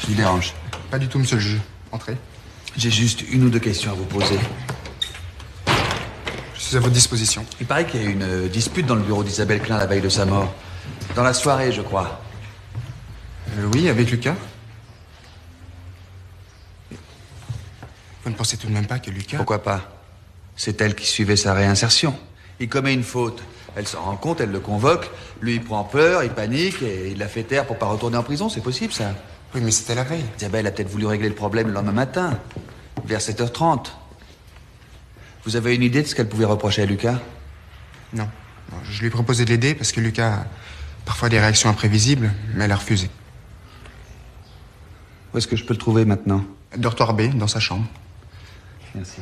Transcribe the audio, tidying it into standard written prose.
Je vous dérange. Pas du tout, monsieur le juge. Entrez. J'ai juste une ou deux questions à vous poser. Je suis à votre disposition. Il paraît qu'il y a eu une dispute dans le bureau d'Isabelle Klein la veille de sa mort. Dans la soirée, je crois. Oui, avec Lucas. Vous ne pensez tout de même pas que Lucas... Pourquoi pas? C'est elle qui suivait sa réinsertion. Il commet une faute. Elle s'en rend compte, elle le convoque. Lui, il prend peur, il panique et il la fait taire pour pas retourner en prison. C'est possible, ça? Oui, mais c'était la veille. Isabelle a peut-être voulu régler le problème le lendemain matin, vers 7h30. Vous avez une idée de ce qu'elle pouvait reprocher à Lucas? Non. Je lui ai proposé de l'aider parce que Lucas a parfois des réactions imprévisibles, mais elle a refusé. Où est-ce que je peux le trouver maintenant? Dortoir B, dans sa chambre. Merci.